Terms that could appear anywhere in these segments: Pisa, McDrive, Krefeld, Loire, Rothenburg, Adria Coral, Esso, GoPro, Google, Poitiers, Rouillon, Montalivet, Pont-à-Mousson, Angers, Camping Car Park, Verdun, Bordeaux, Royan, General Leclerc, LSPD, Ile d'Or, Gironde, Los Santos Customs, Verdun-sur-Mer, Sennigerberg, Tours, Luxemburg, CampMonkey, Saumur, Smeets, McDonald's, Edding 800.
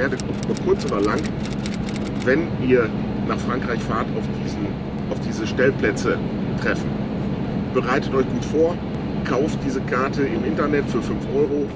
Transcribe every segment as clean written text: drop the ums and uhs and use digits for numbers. werdet, ob kurz oder lang, wenn ihr nach Frankreich fahrt, auf diese Stellplätze treffen. Bereitet euch gut vor, kauft diese Karte im Internet für 5 €.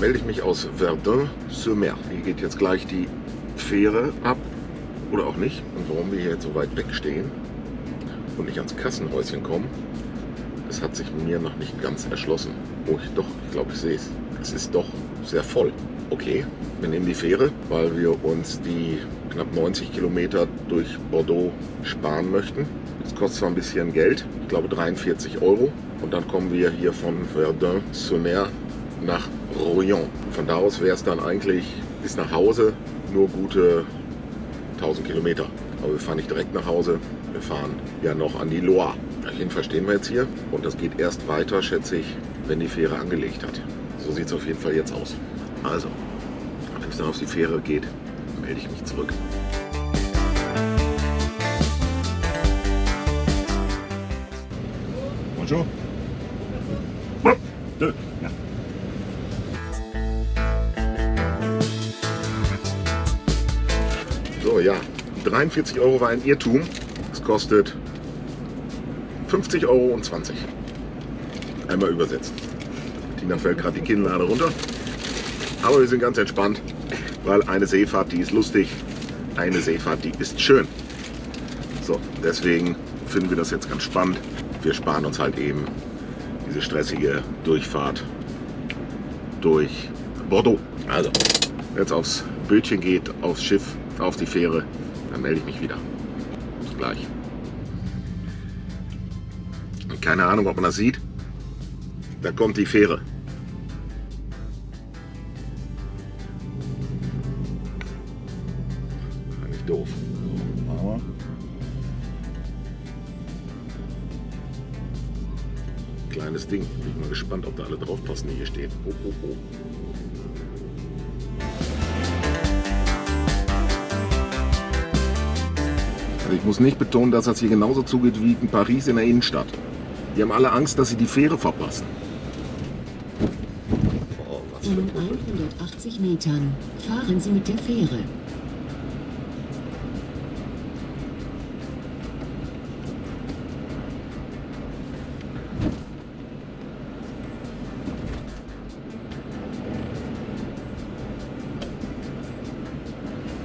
Melde ich mich aus Verdun-sur-Mer. Hier geht jetzt gleich die Fähre ab oder auch nicht. Und warum wir hier jetzt so weit weg stehen und nicht ans Kassenhäuschen kommen, das hat sich mir noch nicht ganz erschlossen. Oh, ich glaube, ich sehe es. Es ist doch sehr voll. Okay, wir nehmen die Fähre, weil wir uns die knapp 90 Kilometer durch Bordeaux sparen möchten. Das kostet zwar ein bisschen Geld, ich glaube 43 €. Und dann kommen wir hier von Verdun-sur-Mer nach Royan. Von da aus wäre es dann eigentlich bis nach Hause nur gute 1000 Kilometer. Aber wir fahren nicht direkt nach Hause, wir fahren ja noch an die Loire. Dahin verstehen wir jetzt hier und das geht erst weiter, schätze ich, wenn die Fähre angelegt hat. So sieht es auf jeden Fall jetzt aus. Also, wenn es dann auf die Fähre geht, melde ich mich zurück. Bonjour. Ja, 43 € war ein Irrtum. Es kostet 50,20 €. Einmal übersetzt. Tina fällt gerade die Kinnlade runter. Aber wir sind ganz entspannt, weil eine Seefahrt, die ist lustig. Eine Seefahrt, die ist schön. So, deswegen finden wir das jetzt ganz spannend. Wir sparen uns halt eben diese stressige Durchfahrt durch Bordeaux. Also, wenn es aufs Bötchen geht, aufs Schiff, auf die Fähre, dann melde ich mich wieder. Bis gleich. Und keine Ahnung, ob man das sieht. Da kommt die Fähre. Eigentlich doof. Aber kleines Ding. Bin mal gespannt, ob da alle draufpassen, die hier stehen. Oh, oh, oh. Ich muss nicht betonen, dass das hier genauso zugeht wie in Paris in der Innenstadt. Die haben alle Angst, dass sie die Fähre verpassen. Oh, was für ein Glück. In 180 Metern fahren Sie mit der Fähre.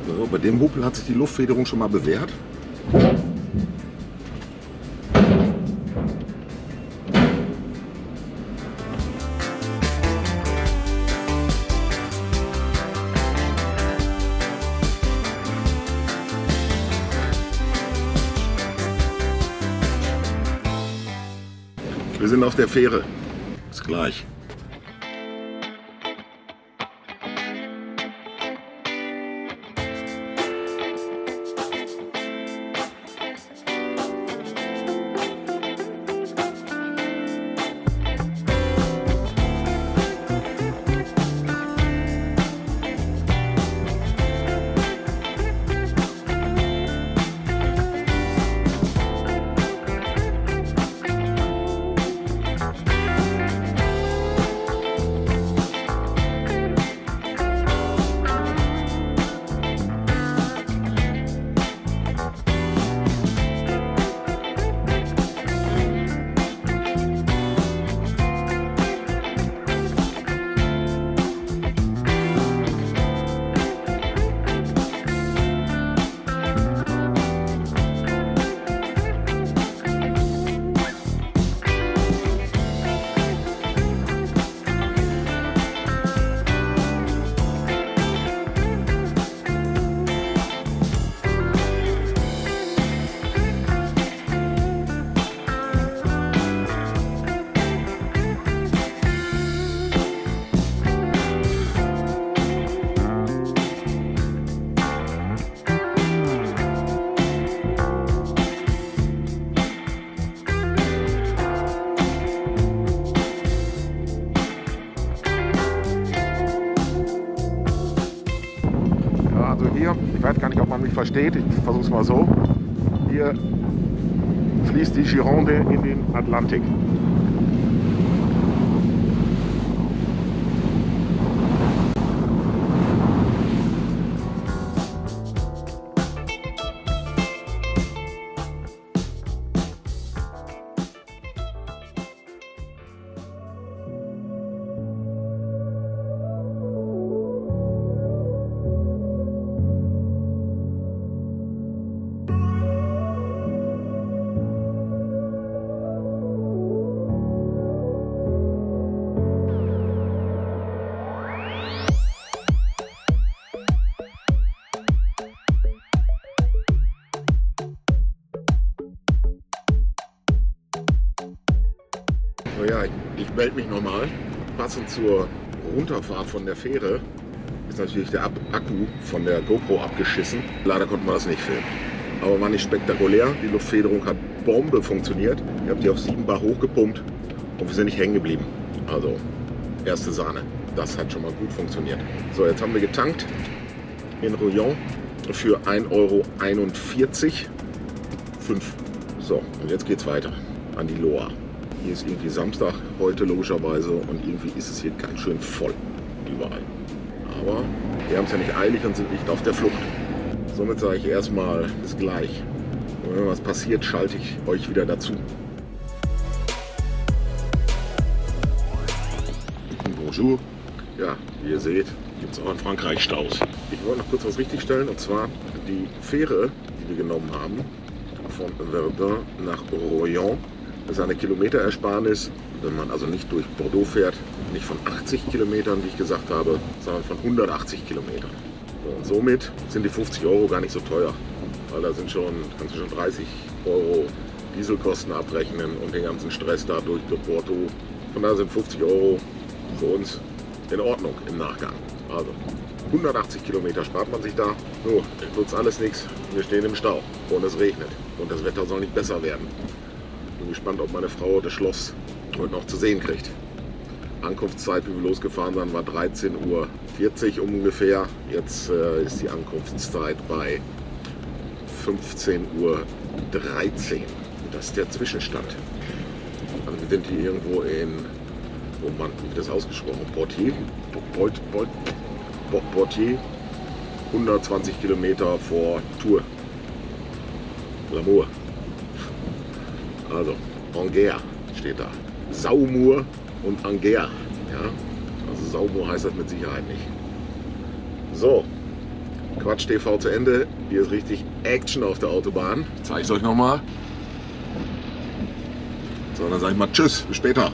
So, bei dem Hupel hat sich die Luftfederung schon mal bewährt. Wir sind auf der Fähre. Bis gleich. hier, ich weiß gar nicht, ob man mich versteht, ich versuche es mal so, hier fließt die Gironde in den Atlantik. Ich melde mich nochmal. Passend zur Runterfahrt von der Fähre ist natürlich der Akku von der GoPro abgeschissen. Leider konnte man das nicht filmen. Aber war nicht spektakulär. Die Luftfederung hat Bombe funktioniert. Ich habe die auf 7 Bar hochgepumpt und wir sind nicht hängen geblieben. Also erste Sahne. Das hat schon mal gut funktioniert. So, jetzt haben wir getankt in Rouillon für 1,41 Euro. 5. So, und jetzt geht's weiter an die Loire. Hier ist irgendwie Samstag heute logischerweise und irgendwie ist es hier ganz schön voll, überall. Aber wir haben es ja nicht eilig und sind nicht auf der Flucht. Somit sage ich erstmal bis gleich. Und wenn was passiert, schalte ich euch wieder dazu. Bonjour. Ja, wie ihr seht, gibt es auch in Frankreich Staus. Ich wollte noch kurz was richtigstellen, und zwar die Fähre, die wir genommen haben, von Verdun nach Royan. Das ist eine Kilometerersparnis, wenn man also nicht durch Bordeaux fährt, nicht von 80 Kilometern, wie ich gesagt habe, sondern von 180 Kilometern. Und somit sind die 50 Euro gar nicht so teuer, weil da sind schon, kannst du schon 30 Euro Dieselkosten abrechnen und den ganzen Stress da durch Porto. Von daher sind 50 Euro für uns in Ordnung im Nachgang. Also 180 Kilometer spart man sich da. So, nutzt alles nichts, wir stehen im Stau und es regnet und das Wetter soll nicht besser werden. Ich bin gespannt, ob meine Frau das Schloss heute noch zu sehen kriegt. Ankunftszeit, wie wir losgefahren sind, war 13:40 Uhr ungefähr. Jetzt ist die Ankunftszeit bei 15:13 Uhr. Das ist der Zwischenstand. Also wir sind hier irgendwo in, oh Mann, wie wird das ausgesprochen? Poitiers? Poitiers, 120 Kilometer vor Tours. L'amour. Also, Angers steht da. Saumur und Angers. Ja? Also Saumur heißt das mit Sicherheit nicht. So, Quatsch TV zu Ende. Hier ist richtig Action auf der Autobahn. Ich zeige es euch nochmal. So, dann sage ich mal tschüss, bis später.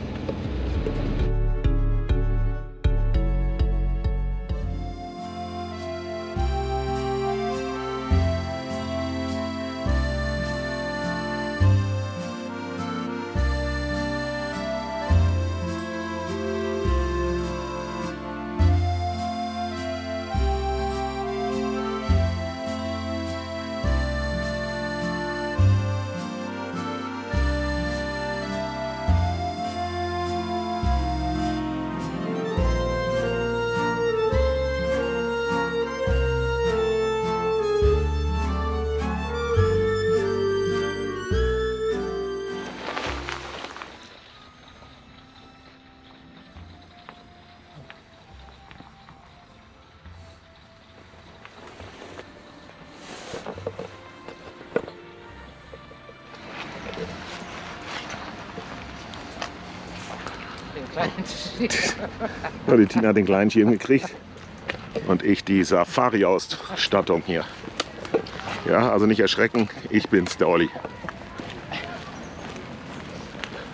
Ja, die Tina hat den kleinen Schirm gekriegt und ich die Safari-Ausstattung hier. Ja, also nicht erschrecken, ich bin's, der Olli.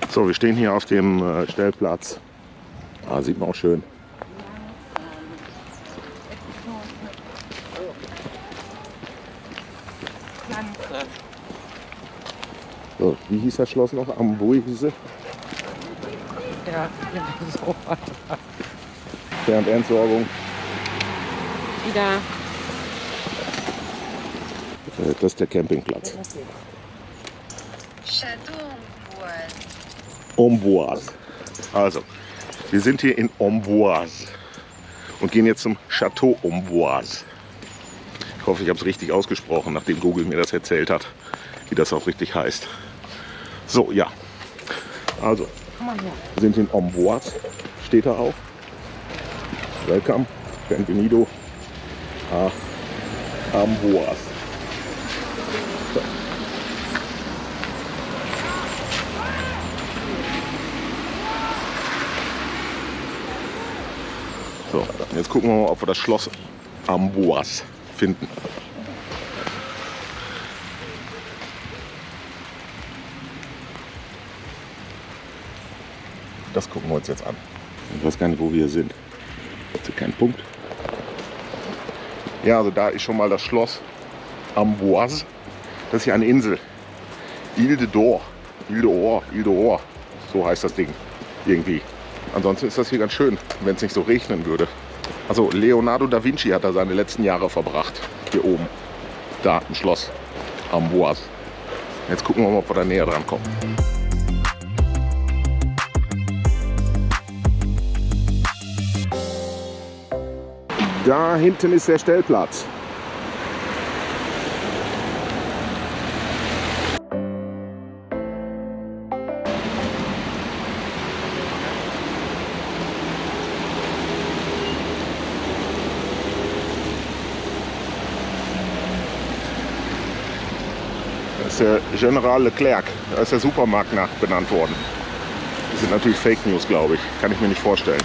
So, wir stehen hier auf dem Stellplatz. Ah, sieht man auch schön. So, wie hieß das Schloss noch? Amboise? Ja, so. Fähr- und Entsorgung. Wieder. Das ist der Campingplatz. Château Amboise. Also, wir sind hier in Amboise und gehen jetzt zum Château Amboise. hoffe, ich habe es richtig ausgesprochen, nachdem Google mir das erzählt hat, wie das auch richtig heißt. So, ja. Also, wir sind in Amboise, steht da auch. Welcome, bienvenido a Amboise. So. So, jetzt gucken wir mal, ob wir das Schloss Amboise finden. Das gucken wir uns jetzt an. Ich weiß gar nicht, wo wir sind. Das ist kein Punkt. Ja, also da ist schon mal das Schloss Amboise. Das ist ja eine Insel. Ile d'Or. Ile d'Or. Ile d'Or. So heißt das Ding. Irgendwie. Ansonsten ist das hier ganz schön, wenn es nicht so regnen würde. Also Leonardo da Vinci hat da seine letzten Jahre verbracht. Hier oben. Da im Schloss Amboise. Jetzt gucken wir mal, ob wir da näher dran kommen. Da hinten ist der Stellplatz. Das ist der General Leclerc. Da ist der Supermarkt nach benannt worden. Das sind natürlich Fake News, glaube ich. Kann ich mir nicht vorstellen.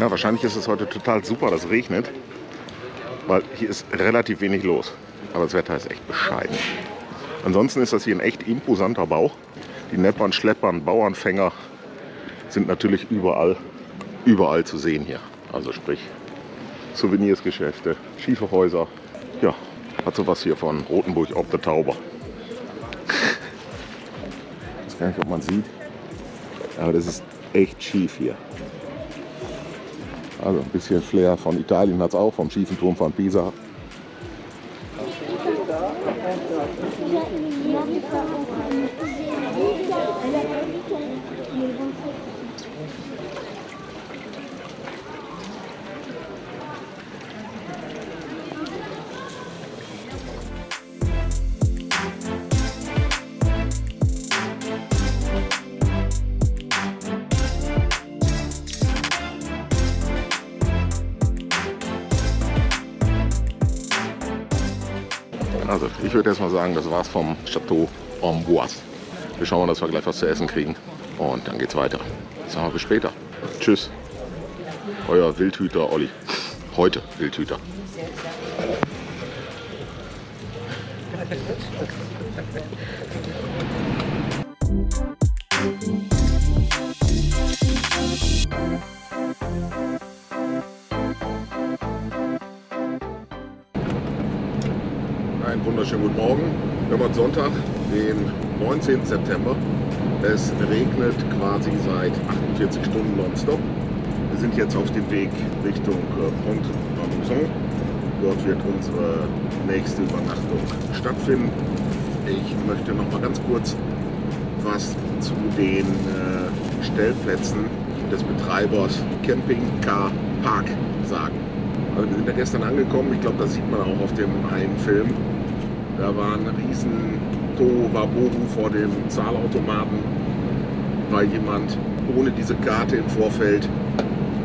Ja, wahrscheinlich ist es heute total super, dass es regnet, weil hier ist relativ wenig los. Aber das Wetter ist echt bescheiden. Ansonsten ist das hier ein echt imposanter Bau. Die Neppern, Schleppern, Bauernfänger sind natürlich überall zu sehen hier. Also sprich Souvenirsgeschäfte, Schieferhäuser. Ja, hat sowas hier von Rothenburg auf der Tauber. Ich weiß gar nicht, ob man sieht, aber das ist echt schief hier. Also ein bisschen Flair von Italien hat es auch, vom schiefen Turm von Pisa. Also, ich würde erstmal sagen, das war's vom Château Amboise. Wir schauen mal, dass wir gleich was zu essen kriegen. Und dann geht's weiter. Sagen wir bis später. Tschüss. Euer Wildhüter Olli. Heute Wildhüter. Einen wunderschönen guten Morgen. Wir haben heute Sonntag, den 19. September. Es regnet quasi seit 48 Stunden nonstop. Wir sind jetzt auf dem Weg Richtung Pont-Amouzon. Dort wird unsere nächste Übernachtung stattfinden. Ich möchte noch mal ganz kurz was zu den Stellplätzen des Betreibers Camping Car Park sagen. Also wir sind ja gestern angekommen, ich glaube, das sieht man auch auf dem einen Film. Da war ein riesen Tohuwabohu vor dem Zahlautomaten, weil jemand ohne diese Karte im Vorfeld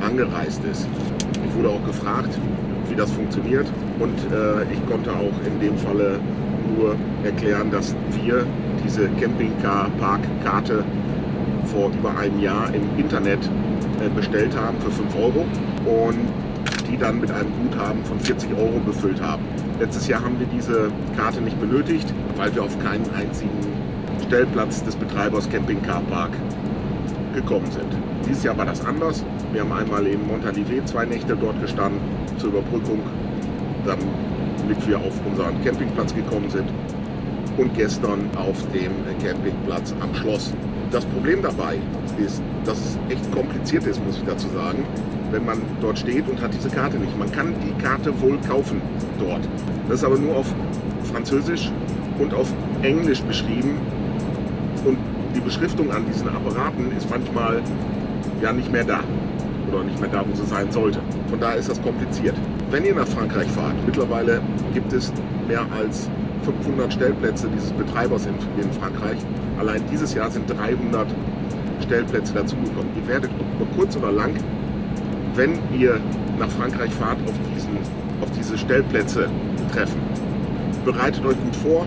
angereist ist. Ich wurde auch gefragt, wie das funktioniert, und ich konnte auch in dem Falle nur erklären, dass wir diese Camping-Car-Park-Karte vor über einem Jahr im Internet bestellt haben für 5 € und die dann mit einem Guthaben von 40 € befüllt haben. Letztes Jahr haben wir diese Karte nicht benötigt, weil wir auf keinen einzigen Stellplatz des Betreibers Camping Car Park gekommen sind. Dieses Jahr war das anders. Wir haben einmal in Montalivet 2 Nächte dort gestanden zur Überbrückung, damit wir auf unseren Campingplatz gekommen sind, und gestern auf dem Campingplatz am Schloss. Das Problem dabei ist, dass es echt kompliziert ist, muss ich dazu sagen, wenn man dort steht und hat diese Karte nicht. Man kann die Karte wohl kaufen dort. Das ist aber nur auf Französisch und auf Englisch beschrieben, und die Beschriftung an diesen Apparaten ist manchmal ja nicht mehr da oder nicht mehr da, wo sie sein sollte. Von daher ist das kompliziert. Wenn ihr nach Frankreich fahrt, mittlerweile gibt es mehr als 500 Stellplätze dieses Betreibers in Frankreich. Allein dieses Jahr sind 300 Stellplätze dazugekommen. Ihr werdet über kurz oder lang, wenn ihr nach Frankreich fahrt, auf diese Stellplätze treffen. Bereitet euch gut vor,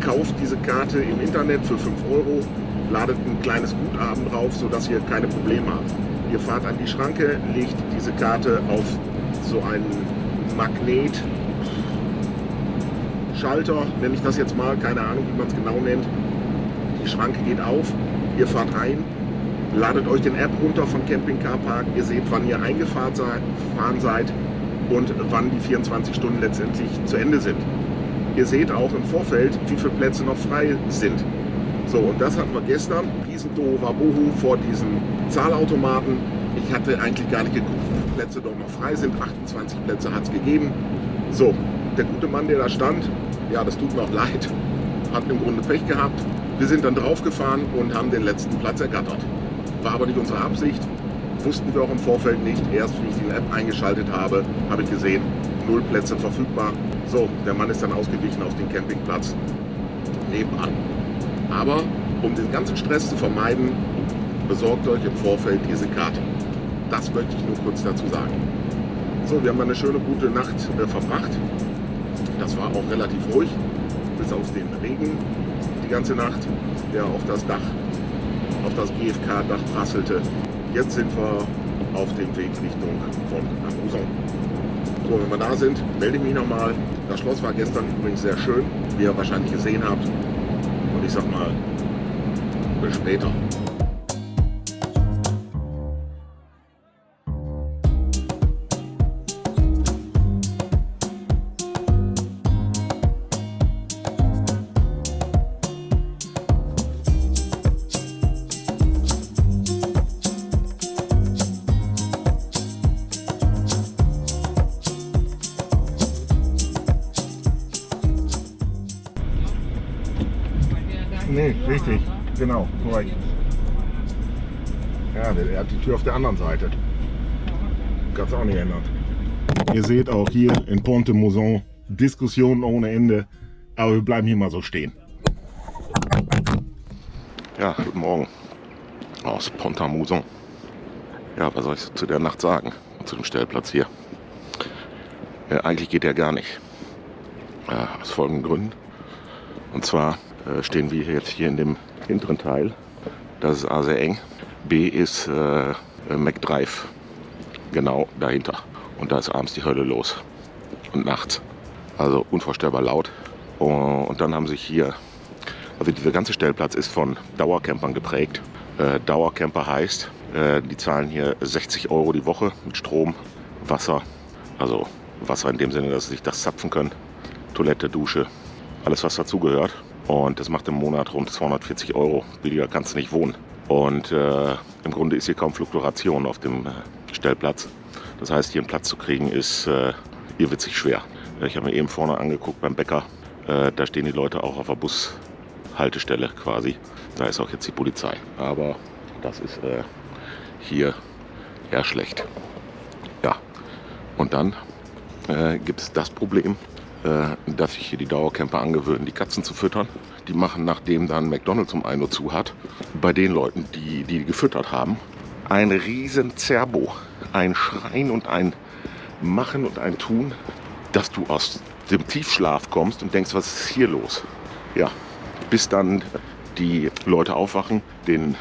kauft diese Karte im Internet für 5 €, ladet ein kleines Guthaben drauf, sodass ihr keine Probleme habt. Ihr fahrt an die Schranke, legt diese Karte auf so einen Magnetschalter, nenne ich das jetzt mal, keine Ahnung, wie man es genau nennt. Die Schranke geht auf, ihr fahrt ein, ladet euch den App runter von Camping Car Park, ihr seht, wann ihr eingefahren seid und wann die 24 Stunden letztendlich zu Ende sind. Ihr seht auch im Vorfeld, wie viele Plätze noch frei sind. So, und das hatten wir gestern, diesen Tohuwabohu vor diesem Zahlautomaten. Ich hatte eigentlich gar nicht geguckt, wie viele Plätze doch noch frei sind. 28 Plätze hat es gegeben. So, der gute Mann, der da stand, ja, das tut mir auch leid, hat im Grunde Pech gehabt. Wir sind dann draufgefahren und haben den letzten Platz ergattert. War aber nicht unsere Absicht, wussten wir auch im Vorfeld nicht. Erst, wie ich die App eingeschaltet habe, habe ich gesehen, 0 Plätze verfügbar. So, der Mann ist dann ausgewichen auf den Campingplatz nebenan. Aber um den ganzen Stress zu vermeiden, besorgt euch im Vorfeld diese Karte. Das möchte ich nur kurz dazu sagen. So, wir haben eine schöne, gute Nacht verbracht. Das war auch relativ ruhig, bis auf den Regen die ganze Nacht, der auf das Dach, auf das GFK-Dach prasselte. Jetzt sind wir auf dem Weg Richtung von Amboise. So, wenn wir da sind, melde ich mich nochmal. Das Schloss war gestern übrigens sehr schön, wie ihr wahrscheinlich gesehen habt. Und ich sag mal, bis später. Nee, richtig, genau, korrekt. Ja, der hat die Tür auf der anderen Seite. Kannst auch nicht ändern. Ihr seht auch hier in Pont-de-Mouzon Diskussionen ohne Ende, aber wir bleiben hier mal so stehen. Ja, guten Morgen aus Pont-de-Mouzon. Ja, was soll ich zu der Nacht sagen, zu dem Stellplatz hier? Ja, eigentlich geht der gar nicht. Ja, aus folgenden Gründen. Und zwar stehen wir jetzt hier in dem hinteren Teil. Das ist A, sehr eng. B ist McDrive, genau dahinter. Und da ist abends die Hölle los und nachts. Also unvorstellbar laut. Und dann haben sich hier, also dieser ganze Stellplatz ist von Dauercampern geprägt. Dauercamper heißt, die zahlen hier 60 € die Woche mit Strom, Wasser. Also Wasser in dem Sinne, dass sie sich das zapfen können. Toilette, Dusche, alles was dazugehört. Und das macht im Monat rund 240 Euro. Billiger kannst du nicht wohnen. Und im Grunde ist hier kaum Fluktuation auf dem Stellplatz. Das heißt, hier einen Platz zu kriegen, ist hier witzig schwer. Ich habe mir eben vorne angeguckt beim Bäcker. Da stehen die Leute auch auf der Bushaltestelle quasi. Da ist auch jetzt die Polizei. Aber das ist hier eher schlecht. Ja, und dann gibt es das Problem, dass sich hier die Dauercamper angewöhnen, die Katzen zu füttern. Die machen, nachdem dann McDonald's um 1 Uhr zu hat, bei den Leuten, die gefüttert haben, ein riesen Zerbo. Ein Schreien und ein Machen und ein Tun, dass du aus dem Tiefschlaf kommst und denkst, was ist hier los? Ja, bis dann die Leute aufwachen, den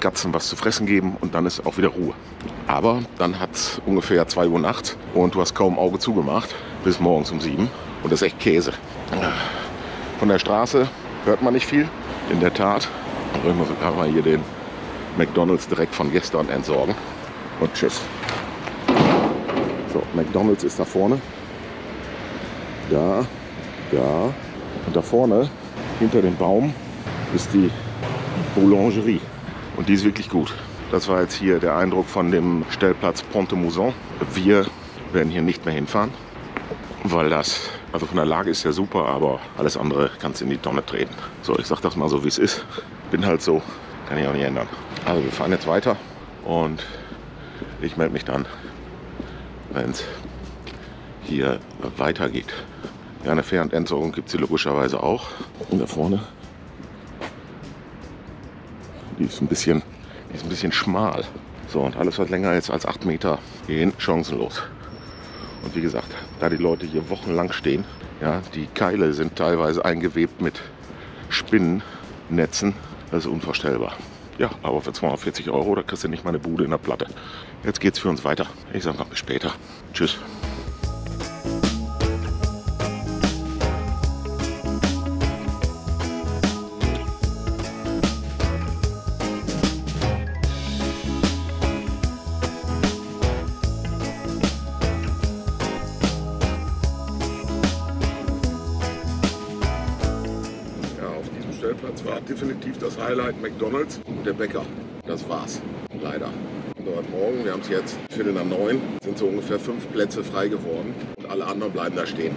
Katzen was zu fressen geben und dann ist auch wieder Ruhe. Aber dann hat es ungefähr 2 Uhr nachts und du hast kaum Auge zugemacht bis morgens um 7 und das ist echt Käse. Von der Straße hört man nicht viel, in der Tat. Ich muss gerade mal hier den McDonald's direkt von gestern entsorgen und tschüss. So, McDonald's ist da vorne. Da und da vorne hinter dem Baum ist die Boulangerie. Und die ist wirklich gut. Das war jetzt hier der Eindruck von dem Stellplatz Pont-de-Mousson. Wir werden hier nicht mehr hinfahren, weil das, also von der Lage ist ja super, aber alles andere kannst du in die Tonne treten. So, ich sag das mal so, wie es ist. Bin halt so, kann ich auch nicht ändern. Also wir fahren jetzt weiter und ich melde mich dann, wenn es hier weitergeht. Ja, eine Fähr- und Entsorgung gibt es hier logischerweise auch. Und da vorne. Die ist ein bisschen schmal. So, und alles, was länger ist als 8 Meter, gehen chancenlos. Und wie gesagt, da die Leute hier wochenlang stehen, ja, die Keile sind teilweise eingewebt mit Spinnennetzen. Das ist unvorstellbar. Ja, aber für 240 Euro, da kriegst du nicht mal eine Bude in der Platte. Jetzt geht's für uns weiter. Ich sag mal bis später. Tschüss. Das Highlight McDonald's und der Bäcker. Das war's. Leider. Und heute Morgen, wir haben es jetzt 8:45, sind so ungefähr 5 Plätze frei geworden und alle anderen bleiben da stehen.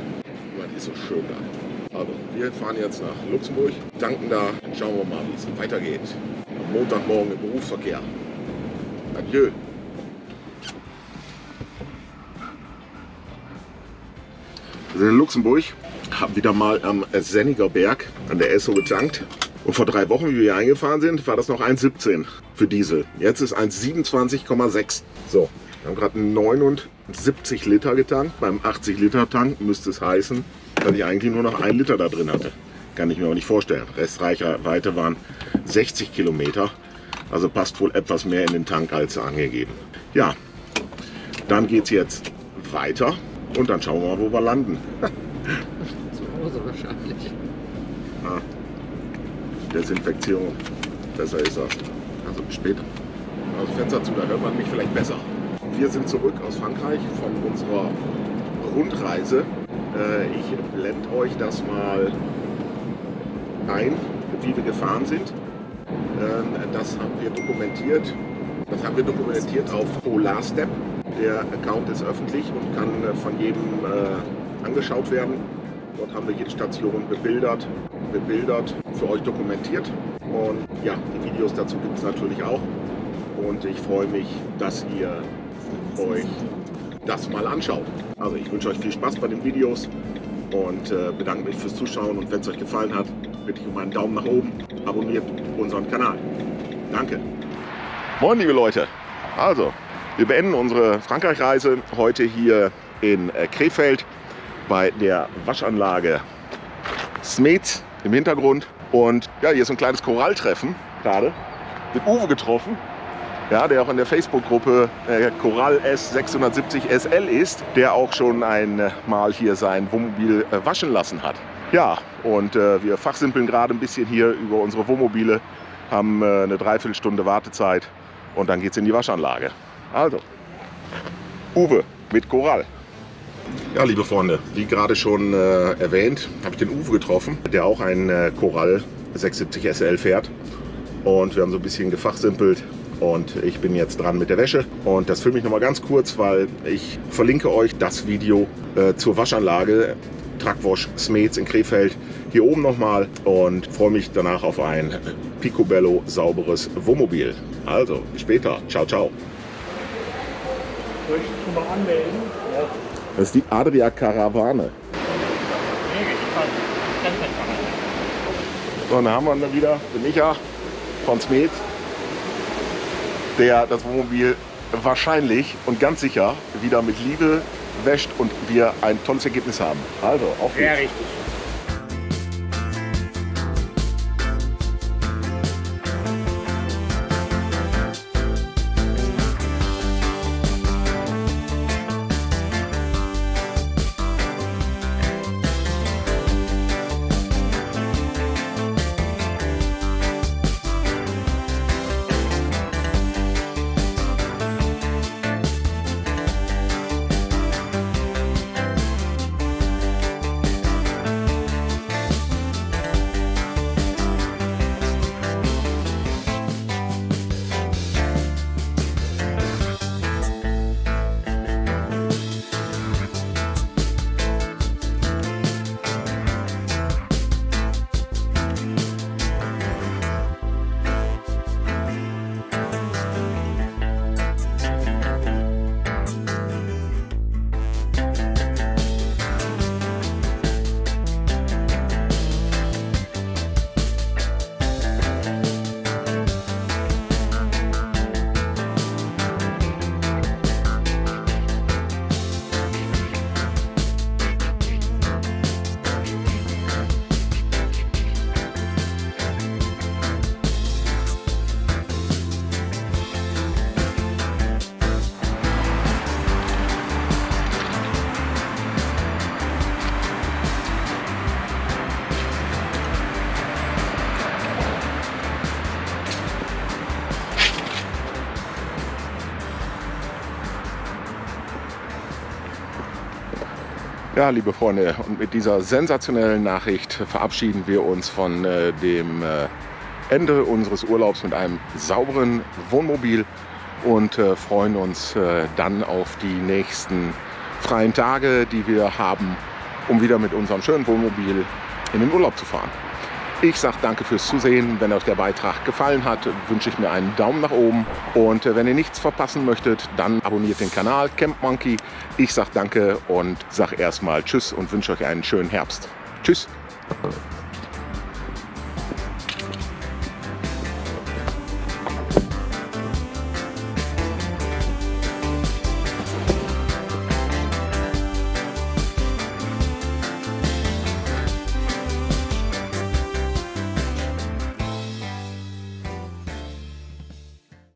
Man ist so schön da. Also, wir fahren jetzt nach Luxemburg, tanken da und schauen wir mal, wie es weitergeht. Am Montagmorgen im Berufsverkehr. Adieu. Also in Luxemburg haben wieder mal am Sennigerberg an der Esso getankt. Und vor 3 Wochen, wie wir hier eingefahren sind, war das noch 1,17 für Diesel. Jetzt ist 1,27,6. So, wir haben gerade 79 Liter getankt. Beim 80 Liter Tank müsste es heißen, dass ich eigentlich nur noch 1 Liter da drin hatte. Kann ich mir auch nicht vorstellen. Restreichweite waren 60 Kilometer. Also passt wohl etwas mehr in den Tank als angegeben. Ja, dann geht es jetzt weiter und dann schauen wir mal, wo wir landen. Zu Hause wahrscheinlich. Ah. Desinfektion. Besser ist er. Also bis später. Aus dem Fenster zu, da hört man mich vielleicht besser. Wir sind zurück aus Frankreich von unserer Rundreise. Ich blende euch das mal ein, wie wir gefahren sind. Das haben wir dokumentiert auf PolarStep. Der Account ist öffentlich und kann von jedem angeschaut werden. Dort haben wir jede Station bebildert, für euch dokumentiert und ja, die Videos dazu gibt es natürlich auch und ich freue mich, dass ihr euch das mal anschaut. Also ich wünsche euch viel Spaß bei den Videos und bedanke mich fürs Zuschauen und wenn es euch gefallen hat, bitte ich um einen Daumen nach oben, abonniert unseren Kanal. Danke. Moin liebe Leute, also wir beenden unsere Frankreich-Reise heute hier in Krefeld bei der Waschanlage Smeets im Hintergrund und ja, hier ist ein kleines Koralltreffen gerade, mit Uwe getroffen, ja, der auch in der Facebook-Gruppe Coral S670SL ist, der auch schon einmal hier sein Wohnmobil waschen lassen hat. Ja, und wir fachsimpeln gerade ein bisschen hier über unsere Wohnmobile, haben eine Dreiviertelstunde Wartezeit und dann geht's in die Waschanlage. Also, Uwe mit Coral. Ja, liebe Freunde, wie gerade schon erwähnt, habe ich den Uwe getroffen, der auch einen Coral 670SL fährt. Und wir haben so ein bisschen gefachsimpelt und ich bin jetzt dran mit der Wäsche. Und das filme ich nochmal ganz kurz, weil ich verlinke euch das Video zur Waschanlage Truck Wash Smeets in Krefeld hier oben nochmal und freue mich danach auf ein picobello sauberes Wohnmobil. Also, bis später. Ciao, ciao. Soll ich mich schon mal anmelden? Ja. Das ist die Adria Karawane. So, dann haben wir dann wieder den Micha von Smeets, der das Wohnmobil wahrscheinlich und ganz sicher wieder mit Liebe wäscht und wir ein tolles Ergebnis haben. Also, auf geht's. Ja, richtig. Ja, liebe Freunde, und mit dieser sensationellen Nachricht verabschieden wir uns von dem Ende unseres Urlaubs mit einem sauberen Wohnmobil und freuen uns dann auf die nächsten freien Tage, die wir haben, um wieder mit unserem schönen Wohnmobil in den Urlaub zu fahren. Ich sage danke fürs Zusehen. Wenn euch der Beitrag gefallen hat, wünsche ich mir einen Daumen nach oben. Und wenn ihr nichts verpassen möchtet, dann abonniert den Kanal CampMonkey. Ich sage danke und sage erstmal Tschüss und wünsche euch einen schönen Herbst. Tschüss.